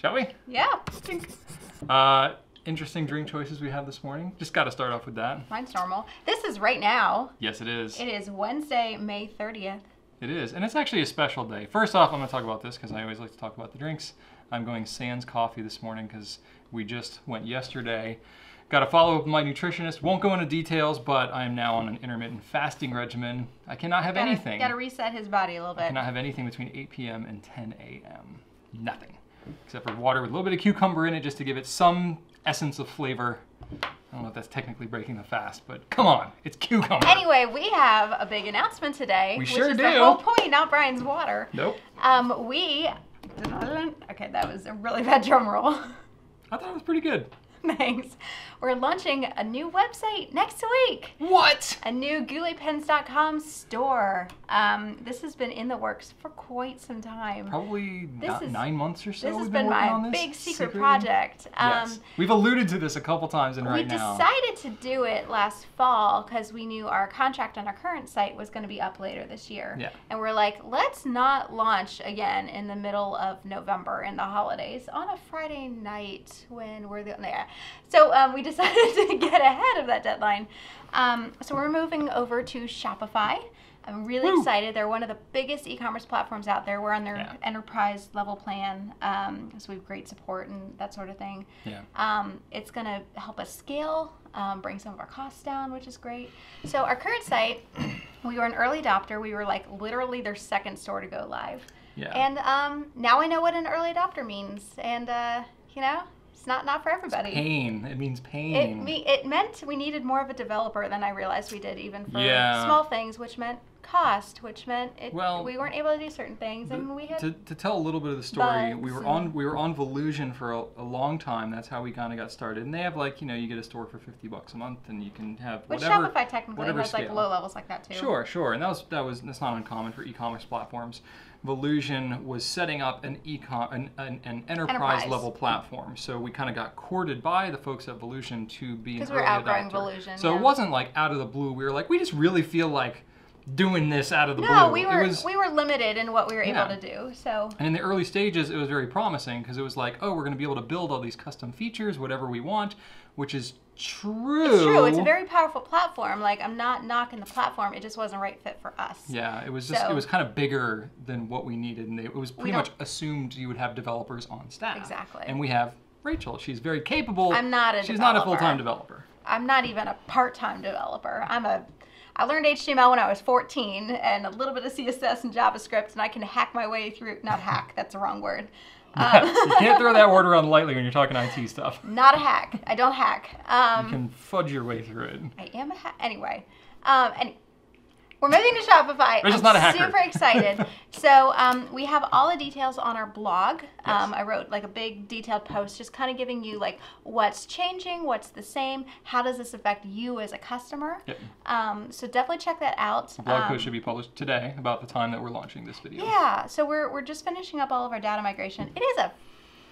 Shall we? Yeah. Interesting drink choices we have this morning. Just got to start off with that. Mine's normal. This is right now. Yes, it is. It is Wednesday, May 30th. It is, and it's actually a special day. First off, I'm going to talk about this because I always like to talk about the drinks. I'm going sans coffee this morning because we just went yesterday. Got a follow-up with my nutritionist. Won't go into details, but I am now on an intermittent fasting regimen. I cannot have anything. Got to reset his body a little bit. I cannot have anything between 8 p.m. and 10 a.m. Nothing. Except for water with a little bit of cucumber in it just to give it some essence of flavor. I don't know if that's technically breaking the fast, but come on, it's cucumber. Anyway, we have a big announcement today. We sure do. Which is the whole point, not Brian's water. Nope. Okay, that was a really bad drum roll. I thought it was pretty good. Thanks. We're launching a new website next week. What? A new GouletPens.com store. This has been in the works for quite some time. Probably 9 months or so. This has been my big secret project. Yes. We've alluded to this a couple times, and right now we decided to do it last fall because we knew our contract on our current site was going to be up later this year. Yeah. And we're like, let's not launch again in the middle of November in the holidays on a Friday night when we're So we decided to get ahead of that deadline. So we're moving over to Shopify. I'm really excited. They're one of the biggest e-commerce platforms out there. We're on their enterprise level plan. So we have great support and that sort of thing. Yeah. It's going to help us scale, bring some of our costs down, which is great. So our current site, we were an early adopter. We were like literally their second store to go live. Yeah. And now I know what an early adopter means. And, you know, it's not for everybody. It's pain. It means pain. It meant we needed more of a developer than I realized we did, even for small things, which meant cost, which meant we weren't able to do certain things, and we had to tell a little bit of the story. We were on Volusion for a long time. That's how we kind of got started. And they have you get a store for $50 a month, and you can have whatever. Which Shopify technically has scale. Like low levels like that too. Sure, sure, and that's not uncommon for e-commerce platforms. Volusion was setting up an enterprise-level platform. So we kind of got courted by the folks at Volusion to be an early adopter. Volusion, so it wasn't like out of the blue. We were like, we just really feel like doing this out of the blue. No, we were limited in what we were able to do. So. And in the early stages, it was very promising because it was like, oh, we're going to be able to build all these custom features, whatever we want, which is true. It's true. It's a very powerful platform. Like, I'm not knocking the platform. It just wasn't right fit for us. Yeah, it was just it was kind of bigger than what we needed, and it was pretty much assumed you would have developers on staff. Exactly. And we have Rachel. She's very capable. She's not a full-time developer. I'm not even a part-time developer. I learned HTML when I was 14 and a little bit of CSS and JavaScript, and I can hack my way through. Not hack, that's the wrong word. You can't throw that word around lightly when you're talking IT stuff. Not a hack. I don't hack. You can fudge your way through it. I am a hack. Anyway, we're moving to Shopify. Rachel's not a hacker. Super excited. So we have all the details on our blog. I wrote like a big detailed post just kind of giving you like what's changing, what's the same, how does this affect you as a customer. Yep. So definitely check that out. The blog post should be published today about the time that we're launching this video. Yeah, so we're just finishing up all of our data migration. It is a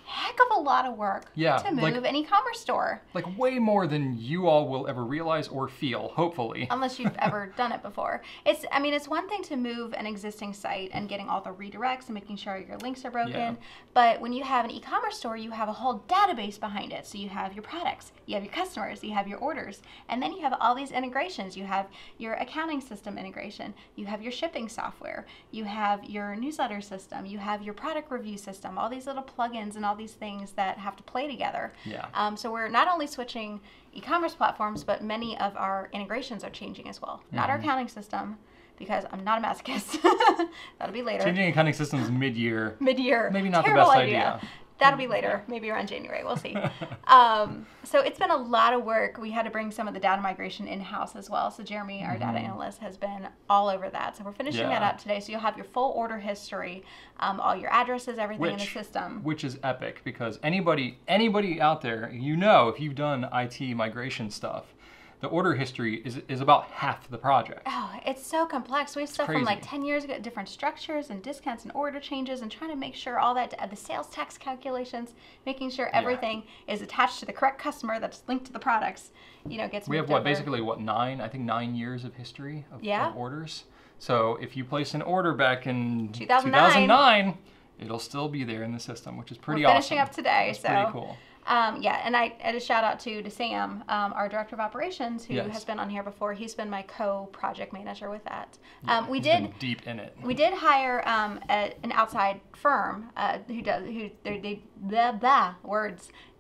heck of a lot of work to move an e-commerce store. Like way more than you all will ever realize or feel, hopefully. Unless you've ever done it before. It's one thing to move an existing site and getting all the redirects and making sure your links are broken. Yeah. But when you have an e-commerce store, you have a whole database behind it. So you have your products, you have your customers, you have your orders, and then you have all these integrations. You have your accounting system integration, you have your shipping software, you have your newsletter system, you have your product review system, all these little plugins and all these things that have to play together. Yeah. So we're not only switching e-commerce platforms, but many of our integrations are changing as well. Not our accounting system, because I'm not a masochist. That'll be later. Changing accounting systems mid-year. Mid-year. Maybe not Terrible the best idea. That'll be later. Maybe around January. We'll see. So it's been a lot of work. We had to bring some of the data migration in-house as well. So Jeremy, our data analyst, has been all over that. So we're finishing that up today. So you'll have your full order history, all your addresses, everything in the system. Which is epic because anybody out there, if you've done IT migration stuff, the order history is about half the project. Oh, it's so complex. We have stuff from like 10 years ago, different structures and discounts and order changes and trying to make sure all that, the sales tax calculations, making sure everything is attached to the correct customer that's linked to the products, gets moved over. We have nine years of history of orders. So if you place an order back in 2009 it'll still be there in the system, which is pretty awesome. We're finishing up today, so pretty cool. Yeah, and a shout out to Sam, our director of operations, who has been on here before. He's been my co-project manager with that. We did deep in it. We did hire an outside firm who does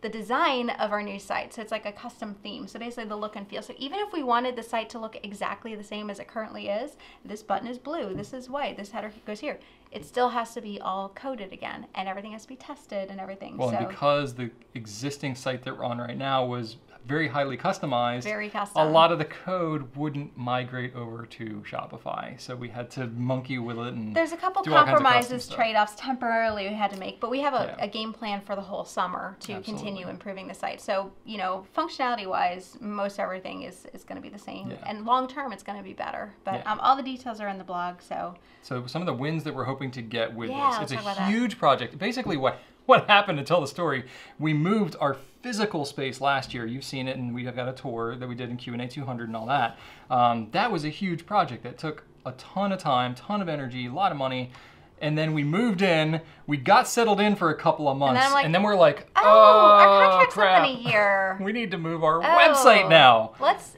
the design of our new site. So it's like a custom theme. So basically the look and feel. So even if we wanted the site to look exactly the same as it currently is, this button is blue, this is white, this header goes here. It still has to be all coded again, and everything has to be tested and everything. Well, so, and because the existing site that we're on right now was very highly customized, a lot of the code wouldn't migrate over to Shopify. So we had to monkey with it. And there's a couple compromises, trade-offs temporarily we had to make, but we have a game plan for the whole summer to continue improving the site. So, you know, functionality-wise, most everything is going to be the same. Yeah. And long-term, it's going to be better. But all the details are in the blog, so. So some of the wins that we're hoping to get with this. It's a huge project. Basically, what happened, to tell the story, we moved our physical space last year. You've seen it, and we have got a tour that we did in Q&A 200 and all that. That was a huge project that took a ton of time, ton of energy, a lot of money. And then we moved in, we got settled in for a couple of months, and then we're like, oh, our contract's crap. Up in a year. We need to move our website now. Let's,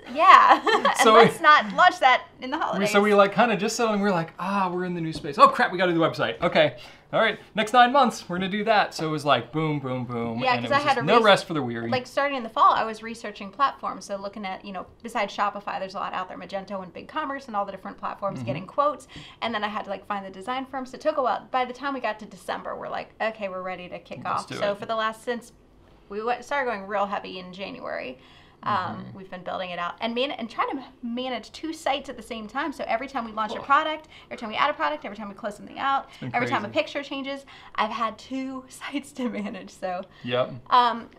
so let's not launch that in the holidays. So we like kind of just settled and we're like, we're in the new space. Oh crap, we gotta do the website. Okay, all right, next 9 months, we're gonna do that. So it was like boom, boom, boom. Yeah, because I had no rest for the weary. Like starting in the fall, I was researching platforms. So looking at, you know, besides Shopify, there's a lot out there, Magento and Big Commerce and all the different platforms, getting quotes. And then I had to like find the design firms. So a while. By the time we got to December, we're like, okay, we're ready to kick off. So for the last, since we started going real heavy in January, we've been building it out and trying to manage two sites at the same time. So every time we launch a product, every time we add a product, every time we close something out, every time a picture changes, I've had two sites to manage. So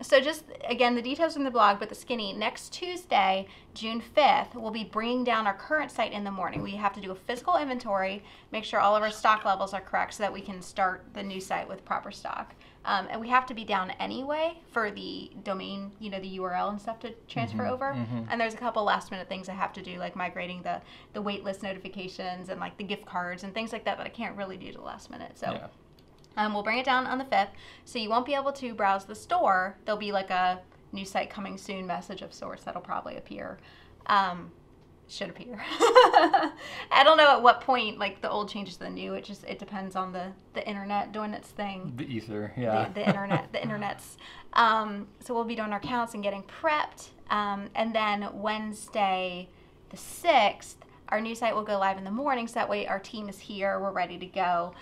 so just again, the details in the blog, but the skinny, next Tuesday, June 5th, we'll be bringing down our current site in the morning. We have to do a physical inventory, make sure all of our stock levels are correct so that we can start the new site with proper stock. And we have to be down anyway for the domain, you know, the URL and stuff to transfer over. And there's a couple last minute things I have to do, like migrating the wait list notifications and like the gift cards and things like that, that I can't really do to the last minute. So we'll bring it down on the 5th. So you won't be able to browse the store. There'll be like a new site coming soon message of sorts that'll probably appear. Should appear. I don't know at what point, like the old changes to the new. It just, it depends on the internet doing its thing. The ether, The internet, the internets. So we'll be doing our counts and getting prepped. And then Wednesday the 6th, our new site will go live in the morning. So that way our team is here. We're ready to go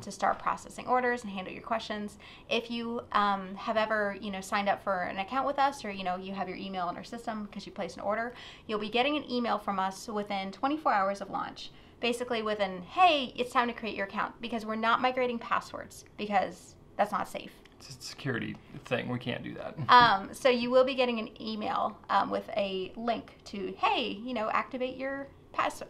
to start processing orders and handle your questions. If you have ever, you know, signed up for an account with us, or, you know, you have your email in our system because you placed an order, you'll be getting an email from us within 24 hours of launch. Basically within, hey, it's time to create your account, because we're not migrating passwords because that's not safe. It's a security thing. We can't do that. So you will be getting an email with a link to, hey, you know, activate your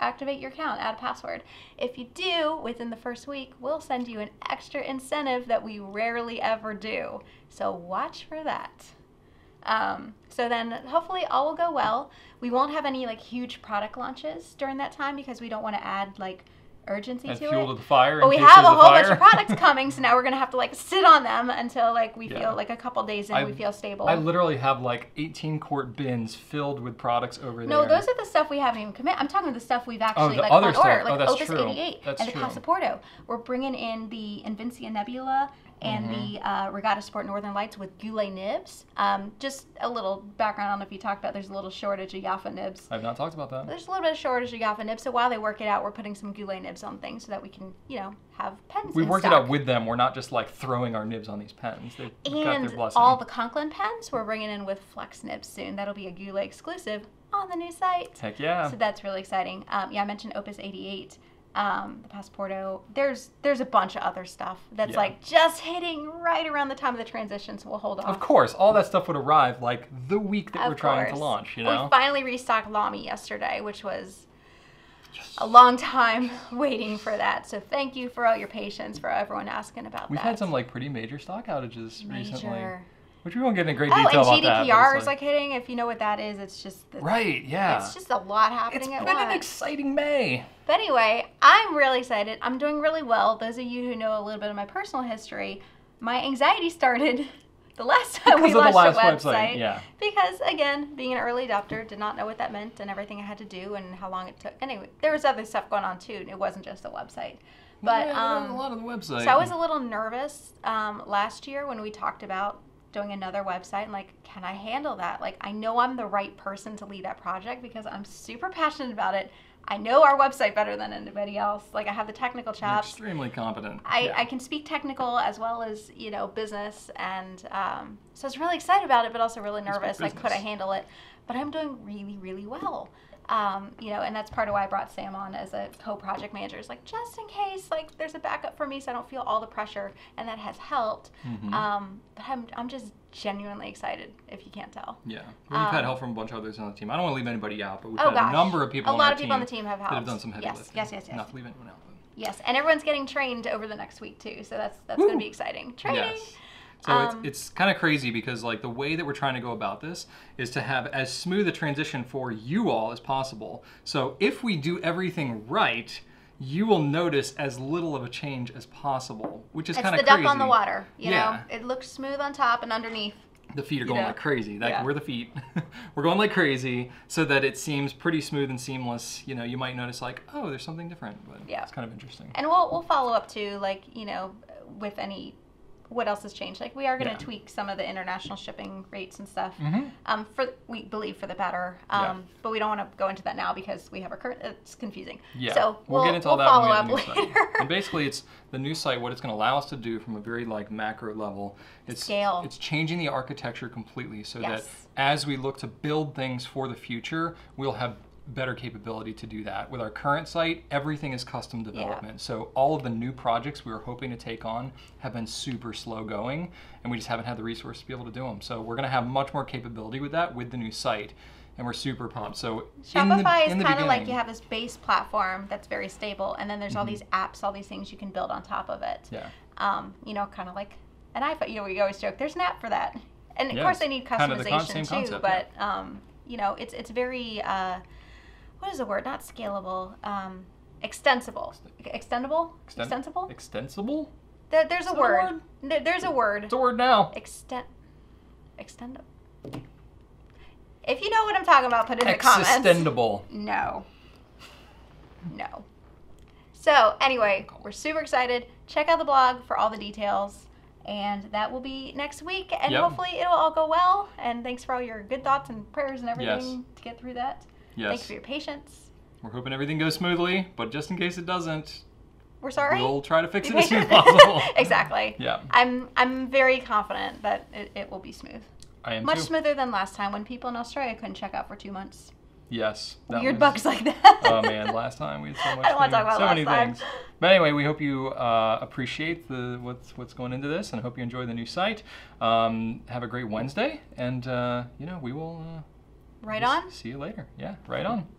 account, add a password. If you do within the first week, we'll send you an extra incentive that we rarely ever do. So watch for that. So then hopefully all will go well. We won't have any like huge product launches during that time because we don't want to add like urgency to fuel it. To the fire, but we have a whole bunch of products coming, so now we're gonna have to like sit on them until like we feel like a couple days in we feel stable. I literally have like 18-quart bins filled with products over there. No, those are the stuff we haven't even committed. I'm talking about the stuff we've actually like on order, like Opus 88 and the Passaporto. We're bringing in the Invincia Nebula and the Regatta Sport Northern Lights with goulet nibs. Just a little background, I don't know if you talked about, there's a little shortage of Yafa nibs. I've not talked about that. There's a little bit of shortage of Yafa nibs, so while they work it out, we're putting some goulet nibs on things so that we can, you know, have pens in stock. We worked it out with them. We're not just like throwing our nibs on these pens. They've got their blessing. All the Conklin pens we're bringing in with flex nibs soon. That'll be a goulet exclusive on the new site. Heck yeah. So that's really exciting. Yeah, I mentioned Opus 88. The Passaporto, there's a bunch of other stuff that's like just hitting right around the time of the transition, so we'll hold off. Of course, all that stuff would arrive like the week that we're trying to launch, you know? We finally restocked Lamy yesterday, which was a long time waiting for that. So thank you for all your patience, for everyone asking about that. We've had some like pretty major stock outages recently. Which we won't get into great detail about that. Oh, and GDPR is like hitting. If you know what that is, it's just... It's just a lot happening at once. It's been an exciting May. But anyway, I'm really excited. I'm doing really well. Those of you who know a little bit of my personal history, my anxiety started the last time we launched the website. Yeah. Because again, being an early adopter, did not know what that meant and everything I had to do and how long it took. Anyway, there was other stuff going on too. It wasn't just the website. But a lot of the website. So I was a little nervous last year when we talked about doing another website. I'm like, can I handle that? Like, I know I'm the right person to lead that project because I'm super passionate about it. I know our website better than anybody else. Like, I have the technical chops. Extremely competent. I can speak technical as well as, you know, business. And so I was really excited about it, but also really nervous. Like, could I handle it? But I'm doing really, really well. You know, and that's part of why I brought Sam on as a co-project manager. It's like, just in case, like, there's a backup for me so I don't feel all the pressure, and that has helped. Mm-hmm. But I'm just genuinely excited, if you can't tell. Yeah. We've had help from a bunch of others on the team. I don't want to leave anybody out, but we've had a number of people on our team. A lot of people on the team have helped. That have done some heavy lifting. Yes. Not to leave anyone out. Yes, and everyone's getting trained over the next week, too, so that's going to be exciting. Training! Yes. So it's kind of crazy because, like, the way that we're trying to go about this is to have as smooth a transition for you all as possible. So if we do everything right, you will notice as little of a change as possible, which is kind of crazy. It's the duck on the water, you know? It looks smooth on top and underneath. The feet are going like crazy. Like, we're the feet. We're going like crazy so that it seems pretty smooth and seamless. You know, you might notice, like, oh, there's something different, but it's kind of interesting. And we'll follow up, too, like, you know, with any... What else has changed? Like, we are going to tweak some of the international shipping rates and stuff. Mm-hmm. We believe for the better, but we don't want to go into that now because we have our current. It's confusing. Yeah. So we'll get into all that. Follow up later. And basically, it's the new site. What it's going to allow us to do from a very like macro level, it's scale. It's changing the architecture completely so that as we look to build things for the future, we'll have better capability to do that. With our current site, everything is custom development. Yeah. So all of the new projects we were hoping to take on have been super slow going, and we just haven't had the resources to be able to do them. So we're going to have much more capability with that with the new site, and we're super pumped. So Shopify is kind of like you have this base platform that's very stable, and then there's all these apps, all these things you can build on top of it. Yeah. You know, kind of like an iPhone. You know, we always joke, there's an app for that. And of course they need customization too, but you know, it's very... what is the word? Not scalable. Extensible. Extendable? Extensible? Extensible? There's a word. There's a word. It's a word now. Extendable. If you know what I'm talking about, put it in the comments. Extendable. No. No. So anyway, we're super excited. Check out the blog for all the details. And that will be next week. And hopefully it'll all go well. And thanks for all your good thoughts and prayers and everything to get through that. Yes. Thanks for your patience. We're hoping everything goes smoothly, but just in case it doesn't, we're sorry. We'll try to fix it as soon as possible. Exactly. Yeah. I'm very confident that it will be smooth. I am much smoother than last time when people in Australia couldn't check out for 2 months. Yes. Weird bugs like that. Oh man, last time we had so much. I don't want to talk about last time. Things. But anyway, we hope you appreciate what's going into this, and hope you enjoy the new site. Have a great Wednesday, and you know, we will. Right on. See you later. Yeah, right on.